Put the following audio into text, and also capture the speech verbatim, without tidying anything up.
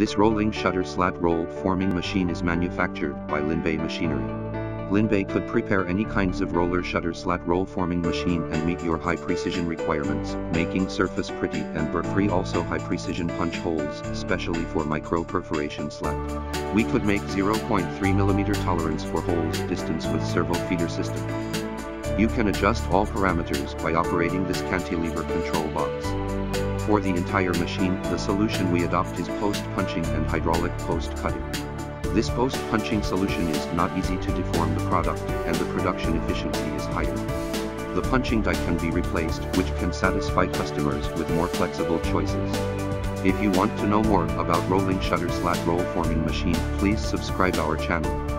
This rolling shutter slat roll forming machine is manufactured by Linbay Machinery. Linbay could prepare any kinds of roller shutter slat roll forming machine and meet your high precision requirements, making surface pretty and burr free. Also high precision punch holes, especially for micro perforation slat. We could make zero point three millimeter tolerance for holes distance with servo feeder system. You can adjust all parameters by operating this cantilever control box. For the entire machine, the solution we adopt is post-punching and hydraulic post-cutting. This post-punching solution is not easy to deform the product, and the production efficiency is higher. The punching die can be replaced, which can satisfy customers with more flexible choices. If you want to know more about rolling shutter slat roll forming machine, please subscribe our channel.